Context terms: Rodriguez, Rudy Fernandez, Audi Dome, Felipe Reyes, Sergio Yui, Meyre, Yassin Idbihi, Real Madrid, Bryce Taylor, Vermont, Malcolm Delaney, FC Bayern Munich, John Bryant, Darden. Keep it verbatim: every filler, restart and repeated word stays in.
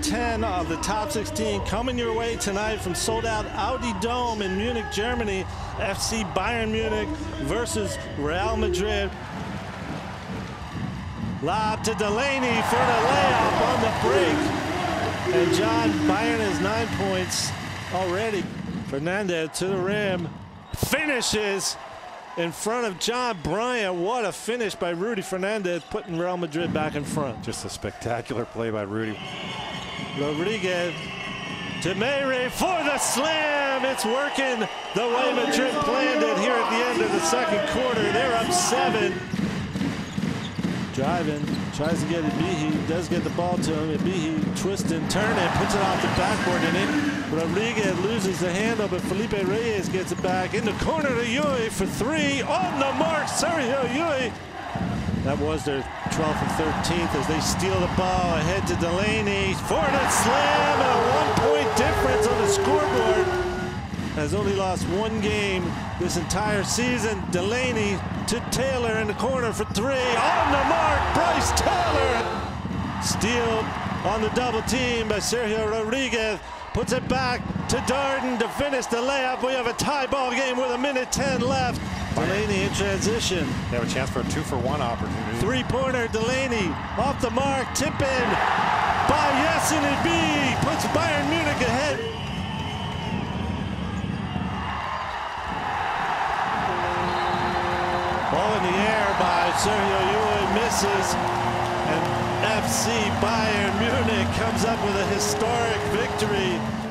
ten of the top sixteen coming your way tonight from sold-out Audi Dome in Munich, Germany. F C Bayern Munich versus Real Madrid. Lob to Delaney for the layup on the break. And John Bryant has nine points already. Fernandez to the rim. Finishes in front of John Bryant. What a finish by Rudy Fernandez, putting Real Madrid back in front. Just a spectacular play by Rudy. Rodriguez to Meyre for the slam. It's working the way Madrid planned it here at the end of the second quarter. They're up seven. Driving, tries to get Idbihi, does get the ball to him. Idbihi twisting, turning, puts it off the backboard and in. Rodriguez loses the handle, but Felipe Reyes gets it back. In the corner to Yui for three. On the mark, Sergio Yui. That was their twelfth and thirteenth as they steal the ball ahead to Delaney. For the slam, and a one-point difference on the scoreboard. Has only lost one game this entire season. Delaney to Taylor in the corner for three. On the mark, Bryce Taylor. Steal on the double team by Sergio Rodriguez. Puts it back to Darden to finish the layup. We have a tie ball game with a minute ten left. Delaney in transition. They have a chance for a two-for-one opportunity. Three-pointer, Delaney off the mark. Tip in by Yassin Idbihi. Puts Bayern Munich ahead. Ball in the air by Sergio Yui, misses, and F C Bayern Munich comes up with a historic victory.